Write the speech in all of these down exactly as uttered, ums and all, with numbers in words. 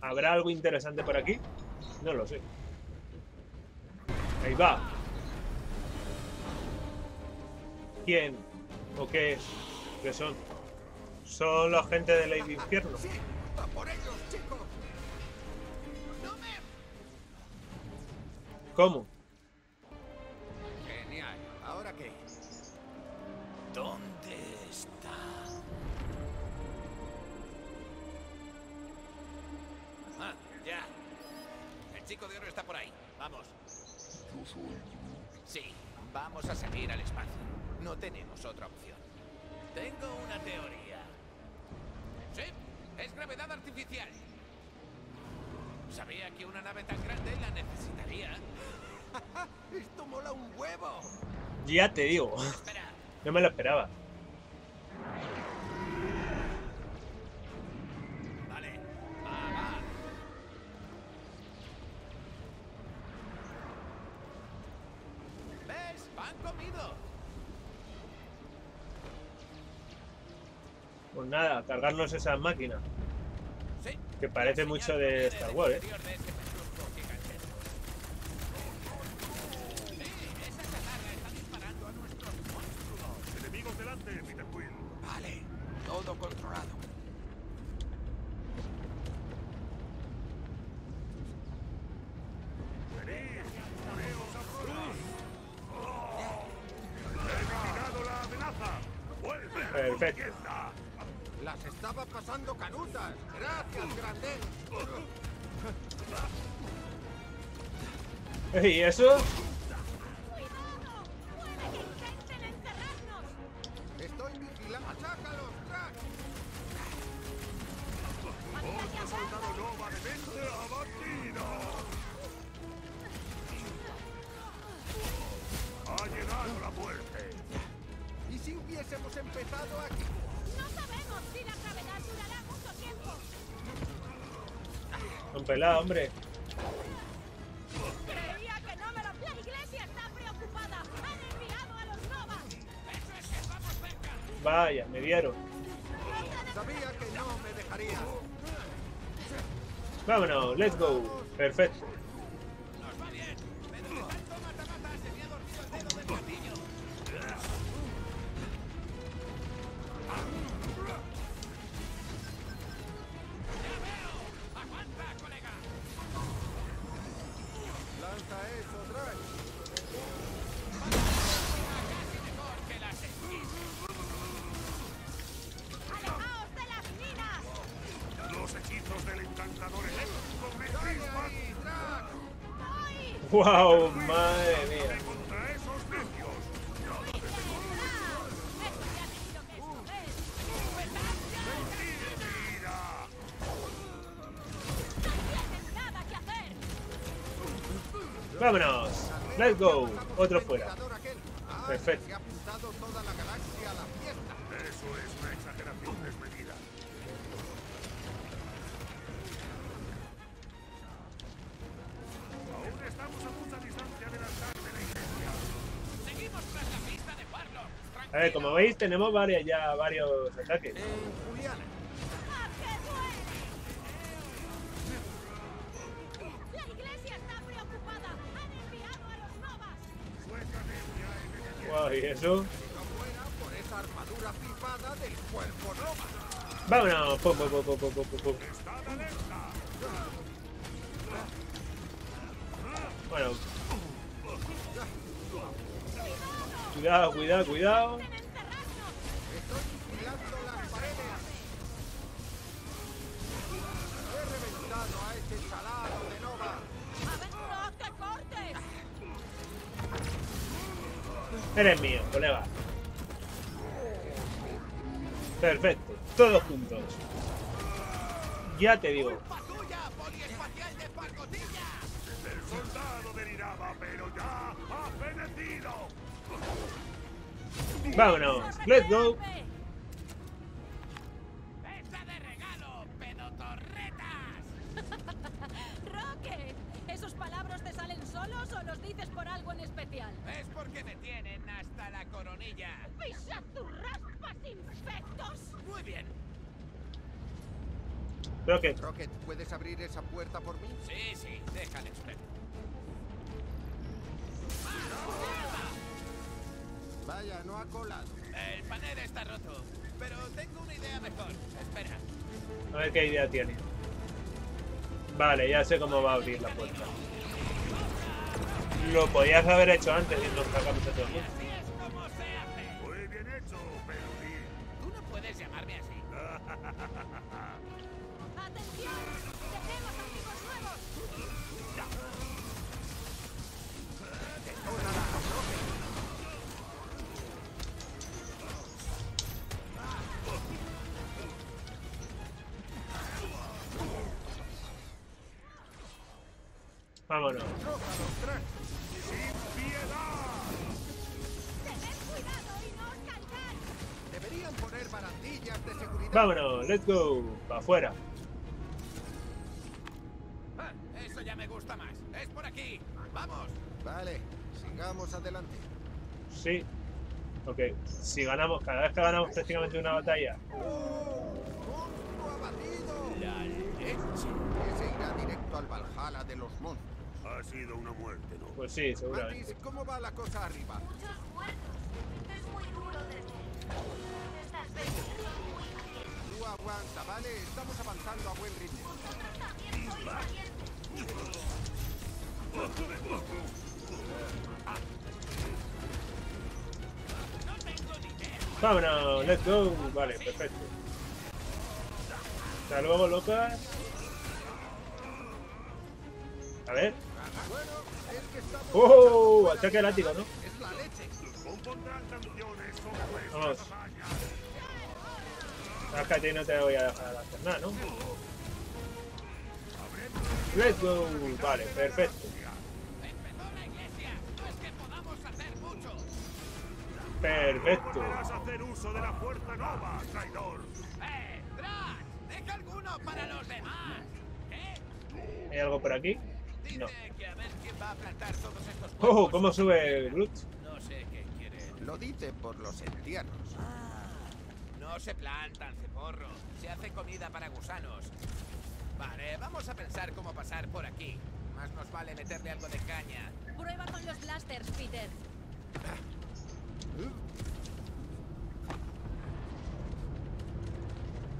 ¿Habrá algo interesante por aquí? No lo sé. Ahí va. ¿Quién o qué es? ¿Qué son? Son la gente de Lady Infierno. ¿Cómo? Genial. ¿Ahora qué? ¿Dónde está? Ah, ya. El chico de oro está por ahí. Vamos. Sí, vamos a salir al espacio. No tenemos otra opción. Tengo una teoría. Sí, es gravedad artificial. Sabía que una nave tan grande la necesitaría. ¡Esto mola un huevo! Ya te digo. Espera. No me lo esperaba. Vale, va, va. ¿Ves? ¡Pan comido! Pues nada, cargarnos esa máquina. Que parece mucho de Star Wars, ¿eh? Enemigos delante, Peter Quill. Vale, todo controlado. Perfecto. Las estaba pasando canutas. Gracias, grande. ¿Y eso? ¡Cuidado! ¡Puede que intenten encerrarnos! Estoy vigilando. ¡Atácalos, crack! ¡Otro soldado nova de mente abatido! ¡Ha llegado la muerte! ¿Y si hubiésemos empezado aquí? No sabemos si la gravedad durará mucho tiempo. Un pelado, hombre. Creía que no me lo... La iglesia está preocupada. Han enviado a los novas. Eso es que vamos cerca. Vaya, me dieron. Sabía que no me dejaría. Vámonos, let's go. Perfecto. Nos va bien. Pero de tanto mata-mata se me ha dormido el dedo del gatillo. Wow, madre mía. Vámonos, let's go. Otro fuera. Perfecto. Se ha apuntado toda la galaxia a la fiesta. Eso es una exageración desmedida. Estamos a mucha distancia de la tarde de la iglesia. Seguimos tras la pista de Warlock. A ver, como veis, tenemos varias, ya varios ataques. Eh, Juliana. ¡Ah, qué duele! La iglesia está preocupada. Han enviado a los novas. Guau, ¿y eso? Por esa armadura pipada del cuerpo nova. Vámonos, pum, pum, pum, pum, pum, pum. Bueno. Cuidado, cuidado, cuidado. Eres mío, colega. Perfecto, todos juntos. Ya te digo. Vámonos, let's go. Esta de regalo, pedotorretas. Rocket, esos palabras de nos dices por algo en especial. Es porque me tienen hasta la coronilla. ¡Pisad tus raspas, infectos! Muy bien. Rocket. Rocket, ¿puedes abrir esa puerta por mí? Sí, sí, déjale usted. Vaya, no ha colado. El panel está roto, pero tengo una idea mejor. Espera. A ver qué idea tiene. Vale, ya sé cómo va a abrir la puerta. Lo podías haber hecho antes y nos sacamos a todo el mundo. Así es como se hace. Muy bien hecho, Perudí. Tú no puedes llamarme así. ¡Atención! ¡Tenemos amigos nuevos! Vámonos. ¡Sin piedad! ¡Tened cuidado y no os cancáis! Deberían poner barandillas de seguridad. Vámonos, let's go. Para afuera. Ah, eso ya me gusta más. Es por aquí. Vamos. Vale, sigamos adelante. Sí. Ok. Si ganamos, cada vez que ganamos prácticamente una batalla. ¡Oh! ¡Abatido! La leche. Ese irá directo al Valhalla de los monstruos. Ha sido una muerte, ¿no? Pues sí, seguramente. Mantis, ¿cómo va la cosa arriba? Muchos muertos. Es muy duro desde... Estas veces son muy valientes. Tú aguanta, ¿vale? Estamos avanzando a buen ritmo. Vosotros también sois valientes. Vámonos, let's go. Vale, perfecto. Hasta luego, locas. A ver. ¡Oh! Ataque al ático, ¿no? Vamos. Sabes que a ti no te voy a dejar hacer nada, ¿no? ¡Let's go! Vale, perfecto. Perfecto. ¡Eh, Drax! ¡Deja alguno para los demás! ¿Hay algo por aquí? No. ¡Oh! ¿Cómo sube Groot? No sé qué quiere. Lo dice por los entianos. Ah, no se plantan, ceporro. Se hace comida para gusanos. Vale, vamos a pensar cómo pasar por aquí. Más nos vale meterle algo de caña. Prueba con los blasters, Peter.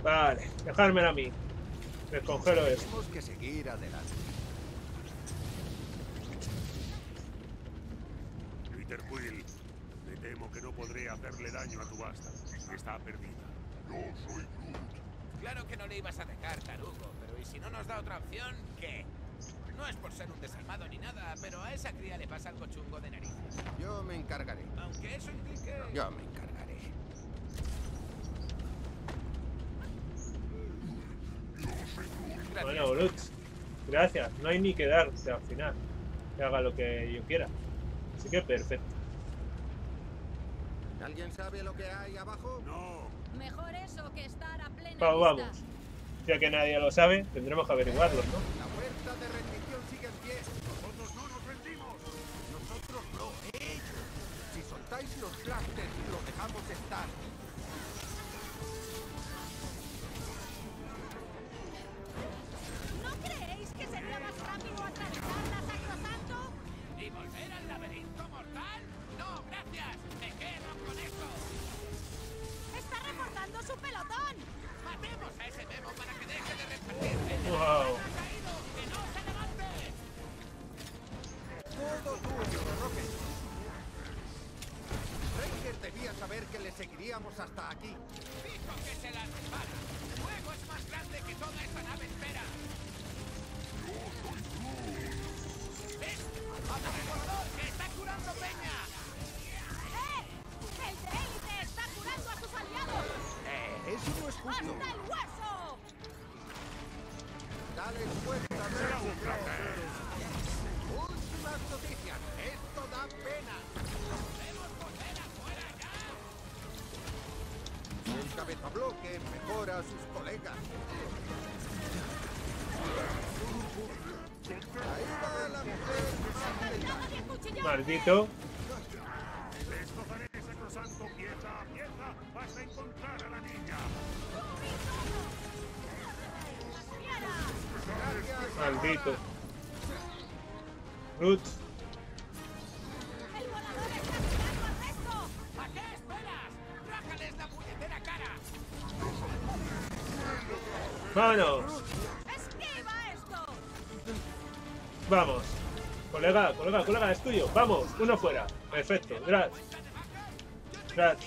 Vale, dejármelo a mí. Descongelo esto. Tenemos que seguir adelante. Peter Quill, me temo que no podré hacerle daño a tu basta. Está perdida. Yo soy Groot. Claro que no le ibas a dejar, tarugo. Pero ¿y si no nos da otra opción? ¿Qué? No es por ser un desalmado ni nada, pero a esa cría le pasa algo chungo de narices. Yo me encargaré. Aunque eso implique... Yo me encargaré. Gracias. Bueno, Groot. Gracias. No hay ni que darse al final. Que haga lo que yo quiera. Así que perfecto. ¿Alguien sabe lo que hay abajo? No. Mejor eso que estar a plena vista. Vamos. Ya que nadie lo sabe, tendremos que averiguarlo, ¿no? La puerta de rendición sigue en pie. Nosotros no nos rendimos. Nosotros no. Ellos. Si soltáis los blasters, los dejamos estar. ¿No creéis que sería más rápido atravesar la sacrosanto? ¿Y volver al laberinto mortal? No, gracias. Me quedo con esto. Está reportando su pelotón. Matemos a ese memo para que deje de repetirse. Wow. Que no se levante. Todo tuyo, Rocket. Ranger debía saber que le seguiríamos hasta aquí. Dijo que se las separa. El juego es más grande que toda esta nave espera. ¡Que está curando peña! ¡Eh! ¡El de élite está curando a sus aliados! ¡Eh! ¡Eso no es justo! ¡Hasta el hueso! ¡Dale fuerza! ¡Últimas noticias! ¡Esto da pena! ¡Podemos volver afuera ya! El cabezabloque mejora a sus colegas. ¡Ahí va la mujer! Maldito. Maldito. Groot. El volador está tirando al resto. ¿A qué esperas? ¡Rájales la puñetera cara! ¡Vámonos! ¡Esquiva esto! Vamos. Colega, colega, colega, es tuyo. Vamos, uno fuera. Perfecto, Drax. Drax.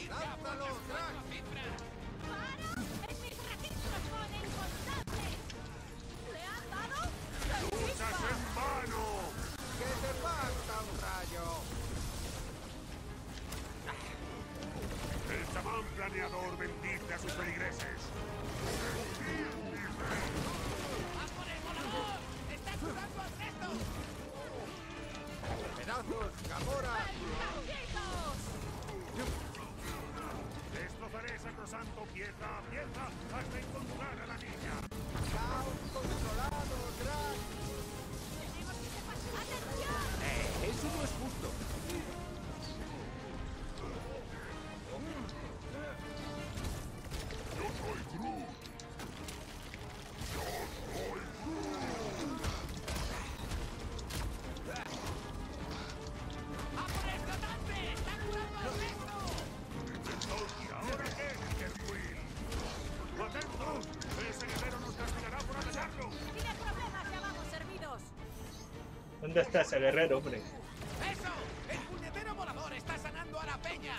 ¿Dónde está ese guerrero, hombre? ¡Eso! ¡El puñetero volador está sanando a la peña!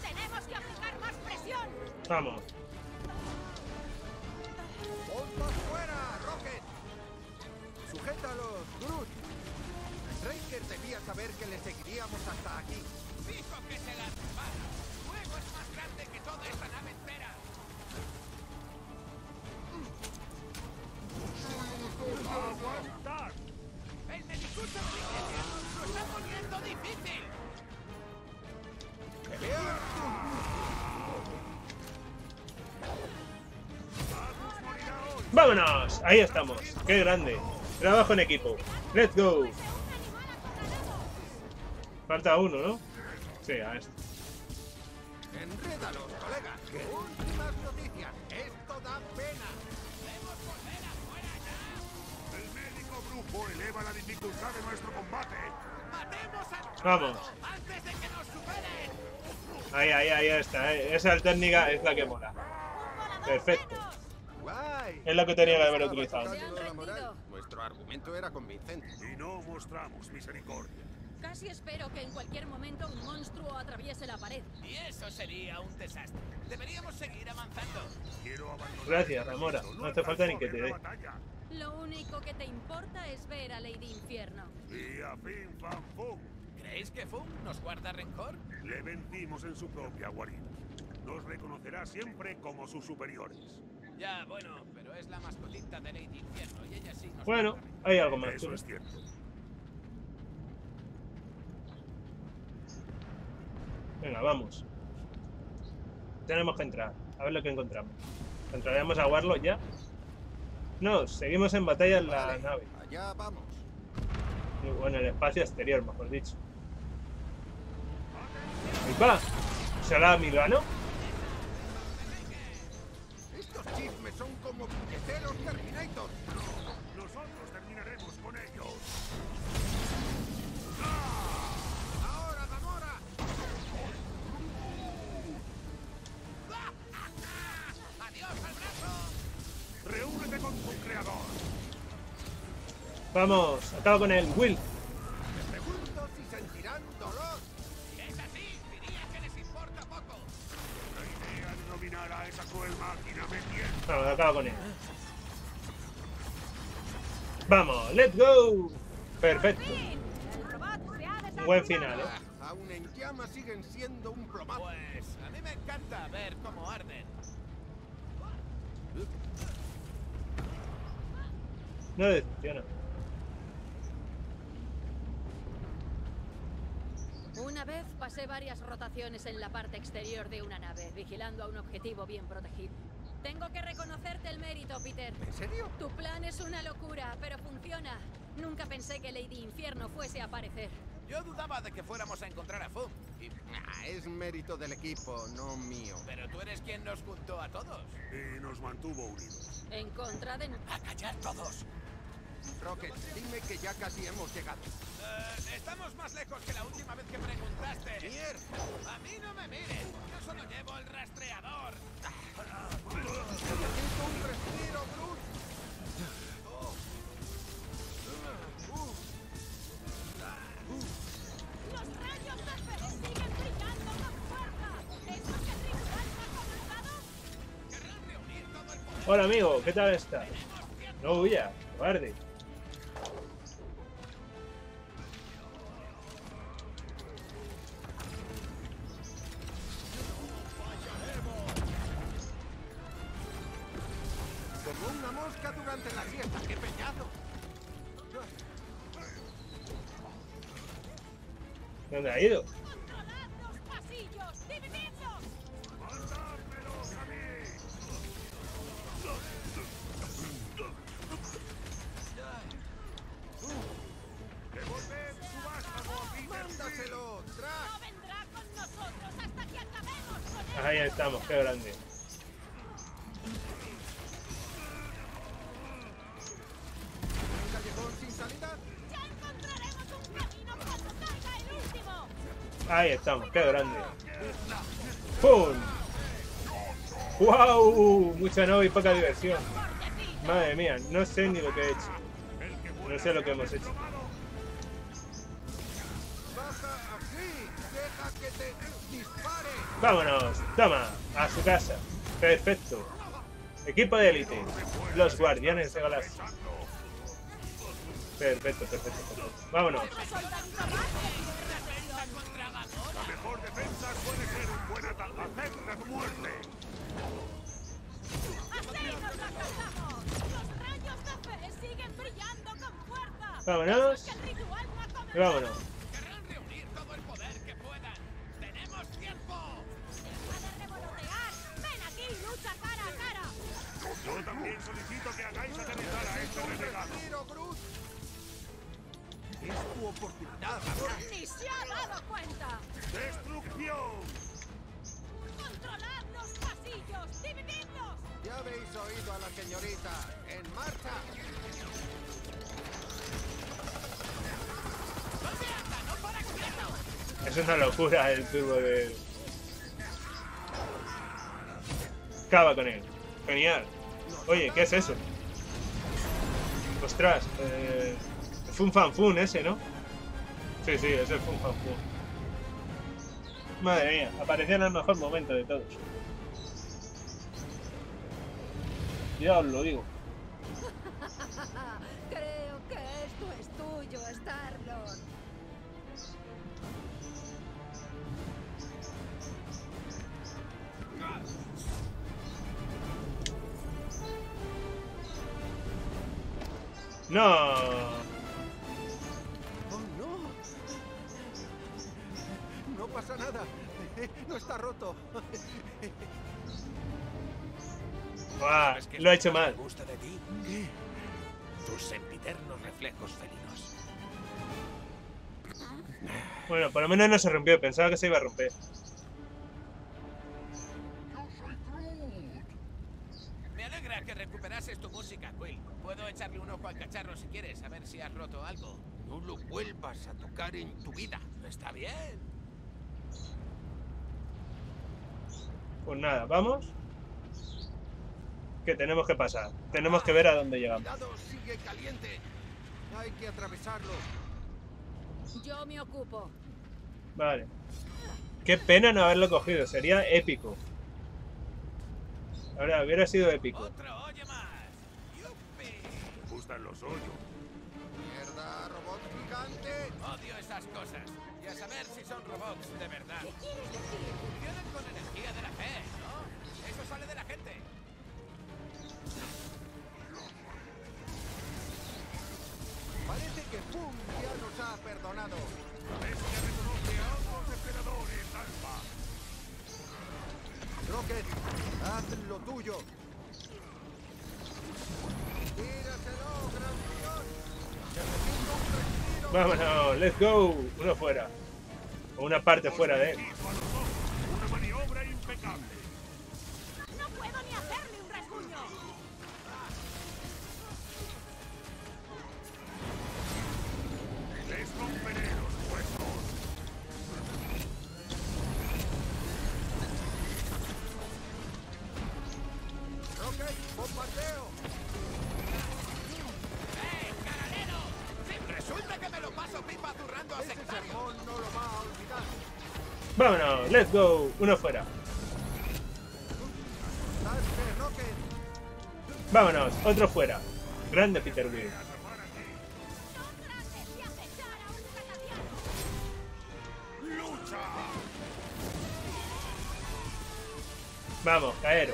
¡Tenemos que aplicar más presión! ¡Vamos! ¡Bombas fuera, Rocket! ¡Sujétalos, Groot! Ranger debía saber que le seguiríamos hasta aquí. ¡Dijo que se las llevara! ¡Fuego es más grande que toda esta nave entera! ¡Aguantad! ¡El de discurso lo está poniendo difícil! ¡Pelea! ¡Vámonos! Ahí estamos. ¡Qué grande! Trabajo en equipo. ¡Let's go! Falta uno, ¿no? Sí, a este. ¡Enrédalos, colega! ¡Últimas noticias! ¡Esto da pena! Eleva la dificultad de nuestro combate. Matemos al... Vamos. Antes de que nos superen. Ahí, ahí, ahí está, ¿eh? Esa técnica es la que mola. Perfecto. Guay. Es lo que tenía que haber utilizado. Nuestro argumento era convincente. Y no mostramos misericordia. Casi espero que en cualquier momento un monstruo atraviese la pared. Y eso sería un desastre. Deberíamos seguir avanzando. Gracias, Namora. No hace falta ni que te dé. Lo único que te importa es ver a Lady Infierno. Y a Fin Fang. ¿Creéis que Fung nos guarda rencor? Le vendimos en su propia guarida. Nos reconocerá siempre como sus superiores. Ya, bueno, pero es la mascotita de Lady Infierno y ella sí nos... Bueno, hay algo más. Eso es cierto. Venga, vamos. Tenemos que entrar. A ver lo que encontramos. ¿Entraremos a Warlock ya? No, seguimos en batalla en la nave. Allá vamos. O en el espacio exterior, mejor dicho. ¡Ahí va! ¿Será Milano? Estos chismes son como puñeteros Terminator. Nosotros terminaremos con ellos. ¡Ahora, Gamora! ¡Adiós al brazo! Reúnete con tu creador. Vamos, acabo con el Will. Me pregunto si sentirán dolor. Si es así, diría que les importa poco. La idea de dominar a esa cruel máquina me tiene. Vamos, acabo con él. Vamos, let's go. Perfecto. Un buen final, ¿eh? Aún en llamas siguen siendo un promazo. Pues a mí me encanta ver cómo arden. No decepciona. Una vez pasé varias rotaciones en la parte exterior de una nave, vigilando a un objetivo bien protegido. Tengo que reconocerte el mérito, Peter. ¿En serio? Tu plan es una locura, pero funciona. Nunca pensé que Lady Infierno fuese a aparecer. Yo dudaba de que fuéramos a encontrar a Fu. Y... Nah, es mérito del equipo, no mío. Pero tú eres quien nos juntó a todos. Y nos mantuvo unidos. En contra de... ¡A callar todos! Rocket, dime que ya casi hemos llegado. Uh, estamos más lejos que la última vez que preguntaste. ¡Mierda! ¡A mí no me mires! ¡Yo solo llevo el rastreador! ¡Necesito un respiro, Groot! Oh. Uh. Uh. ¡Los rayos láseres siguen brillando con fuerza! ¿Eso que triunfan está comenzado? ¿Querrán reunir todo el poder? Hola, amigo, ¿qué tal estás? No huya, guarde. Como una mosca durante la siesta, qué peñado. ¿Dónde ha ido? Controlad los pasillos, divididlos. ¡Mandármelos a mí! ¡Devolved su vástago! ¡Mándaselo! ¡Track! No vendrá con nosotros hasta que acabemos con él. Ahí estamos, qué grande. Ahí estamos, qué grande. ¡Pum! ¡Wow! Mucha nova y poca diversión. Madre mía, no sé ni lo que he hecho. No sé lo que hemos hecho. ¡Vámonos! ¡Toma! A su casa. Perfecto. Equipo de élite. Los Guardianes de Galaxia. Perfecto, perfecto, perfecto. ¡Vámonos! La mejor defensa puede ser un buen ataque. ¡Acepta tu muerte! ¡Así nos la cantamos! ¡Los rayos de fe siguen brillando con fuerza! ¡Vámonos! Y ¡vámonos! ¡Querrán reunir todo el poder que puedan! ¡Tenemos tiempo! ¡Deja de revolotear! ¡Ven aquí y lucha cara a cara! Yo también solicito que hagáis aterrizar a este renegado. Es tu oportunidad. ¡Ni se ha dado cuenta! ¡Destrucción! ¡Controlad los pasillos! ¡Divididlos! Ya habéis oído a la señorita. ¡En marcha! ¡Dónde anda! ¡No para quieto! Es una locura el turbo de... Acaba con él. Genial. Oye, ¿qué es eso? Ostras, eh... Fun Fan Fun ese, ¿no? Sí, sí, es el Fun Fan Fun. Madre mía, apareció en el mejor momento de todos. Ya os lo digo. Creo que esto es tuyo, Starlord. No. No pasa nada, no está roto. Wow, lo ha hecho mal. Gusta de ti tus sempiternos reflejos felinos. Bueno, por lo menos no se rompió. Pensaba que se iba a romper. Yo soy Groot. Me alegra que recuperases tu música, Quill. Puedo echarle un ojo al cacharro si quieres, a ver si has roto algo. No lo vuelvas a tocar en tu vida. Está bien. Pues nada, vamos. Que tenemos que pasar. Tenemos que ver a dónde llegamos. Cuidado, sigue caliente. Hay que atravesarlo. Yo me ocupo. Vale. Qué pena no haberlo cogido. Sería épico. Ahora hubiera sido épico. Otro hoyo más. ¡Yupi! Me gustan los hoyos. Mierda, robot gigante. Odio esas cosas. Y a saber si son robots de verdad. ¿Qué quieres decir? Funcionan con energía de la fe, ¿no? Eso sale de la gente. Parece que Pum ya nos ha perdonado. La bestia reconoce a otros depredadores, Alfa. Rocket, haz lo tuyo. Tíraselo, gran Dios. Te recomiendo un respiro. Vámonos, let's go. Uno fuera. O una parte fuera de él. Una maniobra impecable. No puedo ni hacerle un rasguño. Les romperé los huesos. Rocket, bombardeo. Vámonos, let's go, uno fuera. Vámonos, otro fuera. Grande Peter Quill. Vamos, caero.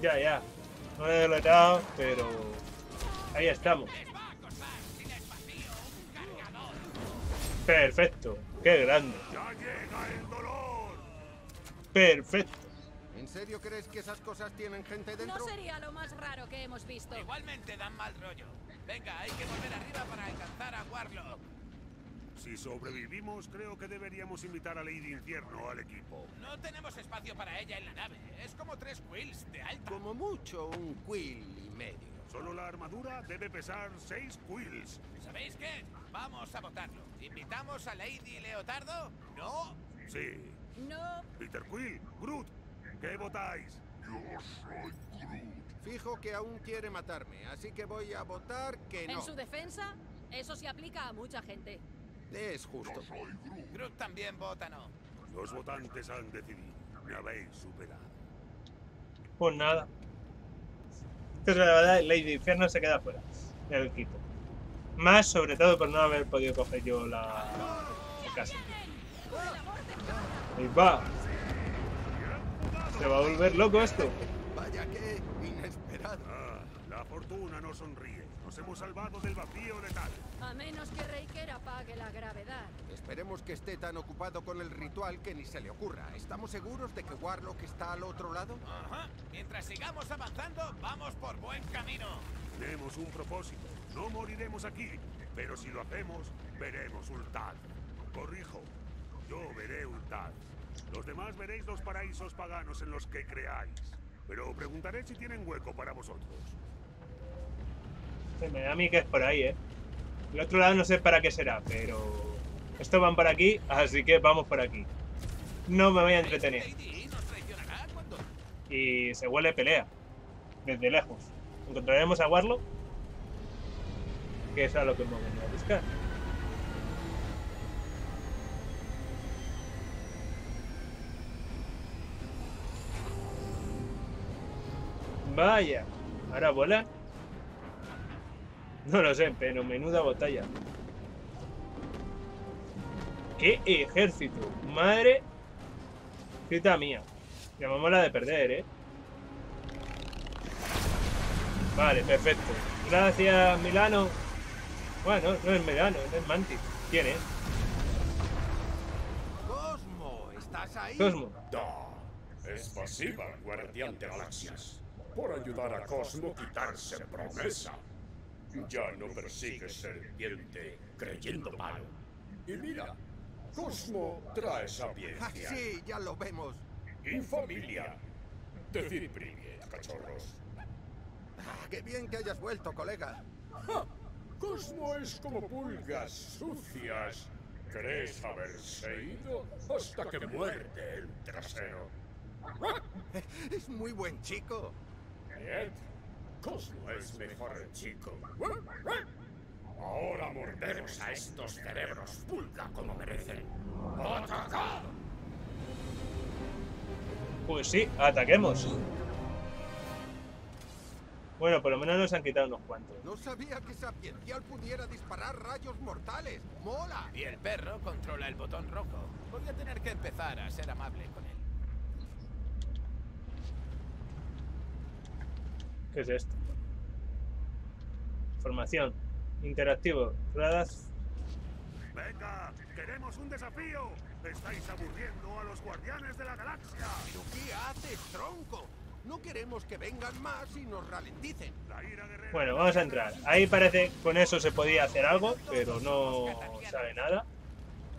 Ya, ya, no he derrotado, pero ahí estamos. Perfecto, qué grande. Ya llega el dolor. Perfecto. ¿En serio crees que esas cosas tienen gente dentro? No sería lo más raro que hemos visto. Igualmente dan mal rollo. Venga, hay que volver arriba para alcanzar a Warlock. Si sobrevivimos, creo que deberíamos invitar a Lady Infierno al equipo. No tenemos espacio para ella en la nave. Es como tres quills de alta. Como mucho, un quill y medio. Solo la armadura debe pesar seis quills. ¿Sabéis qué? Vamos a votarlo. ¿Invitamos a Lady Leotardo? ¿No? Sí. No. Peter Quill, Groot, ¿qué votáis? Yo soy Groot. Fijo que aún quiere matarme, así que voy a votar que no. En su defensa, eso se aplica a mucha gente. Es justo. Yo soy Groot. Groot también vota no. Los votantes han decidido. Me habéis superado. Pues nada. Entonces la verdad, Lady Infierno se queda fuera del equipo. Más sobre todo por no haber podido coger yo la, la casa. Y va. Se va a volver loco esto. Vaya que inesperado. Ah, la fortuna no sonríe. Nos hemos salvado del vacío letal. A menos que Reikera pague la gravedad. Esperemos que esté tan ocupado con el ritual que ni se le ocurra. ¿Estamos seguros de que Warlock está al otro lado? Ajá. Mientras sigamos avanzando, vamos por buen camino. Tenemos un propósito. No moriremos aquí. Pero si lo hacemos, veremos un tal. Corrijo. Yo veré un tal. Los demás veréis los paraísos paganos en los que creáis. Pero preguntaré si tienen hueco para vosotros. Se me da a mí que es por ahí, ¿eh? El otro lado no sé para qué será, pero... Estos van para aquí, así que vamos por aquí. No me voy a entretener. Y se huele pelea. Desde lejos. Encontraremos a Warlock. Que es a lo que hemos venido a buscar. Vaya. Ahora volar. No lo sé, pero menuda batalla. ¡Qué ejército! ¡Madre! Cita mía. Llamámosla de perder, ¿eh? Vale, perfecto. Gracias, Milano. Bueno, no es Milano, es Mantis. ¿Quién es? Cosmo, ¿estás ahí? Cosmo. Da. Es pasiva, Guardián de Galaxias. Por ayudar a Cosmo a quitarse promesa. Ya no persigues serpiente creyendo malo. Y mira, Cosmo trae sapiencia. Ah, sí, ya lo vemos. Y familia. Decid primero, cachorros. Ah, qué bien que hayas vuelto, colega. ¡Ja! Cosmo es como pulgas sucias. ¿Crees haberse ido hasta que muerde el trasero? Es muy buen chico. ¿Eh? Cosmo es mejor chico. Ahora mordemos a estos cerebros pulga como merecen. ¡Atacad! Pues sí, ataquemos. Bueno, por lo menos nos han quitado unos cuantos. No sabía que Sapiencial pudiera disparar rayos mortales. ¡Mola! Y el perro controla el botón rojo. Voy a tener que empezar a ser amable con él. ¿Qué es esto? Formación. Interactivo. Radas. ¡Venga! ¡Queremos un desafío! ¡Estáis aburriendo a los Guardianes de la Galaxia! ¿Pero qué haces, tronco? No queremos que vengan más y nos ralenticen. Bueno, vamos a entrar. Ahí parece que con eso se podía hacer algo, pero no sabe nada.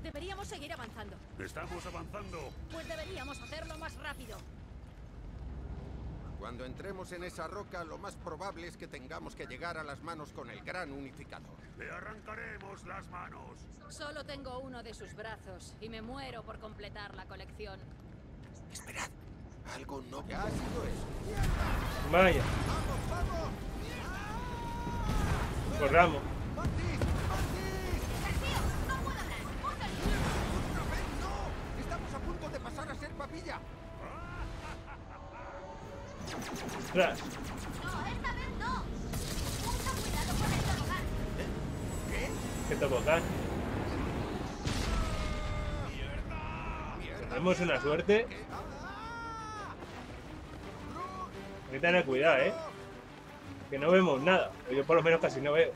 Deberíamos seguir avanzando. Estamos avanzando. Pues deberíamos hacerlo más rápido. Cuando entremos en esa roca, lo más probable es que tengamos que llegar a las manos con el gran unificador. Le arrancaremos las manos. Solo tengo uno de sus brazos y me muero por completar la colección. Esperad. Algo no... ¿Qué ha sido eso? Vaya. ¡Vamos, vamos! ¡Mierda! Corramos. ¡Mantis! ¡Mantis! ¡Sergio! ¡No puedo hablar! ¡Otra vez no! ¡Estamos a punto de pasar a ser papilla! ¡Ostras! ¡No, esta vez no! ¡Mucho cuidado con el tobogán! ¿Eh? ¿Qué? ¿Qué tobogán? ¡Mierda! Tenemos una suerte. Hay que tener cuidado, eh. Que no vemos nada. Yo por lo menos casi no veo.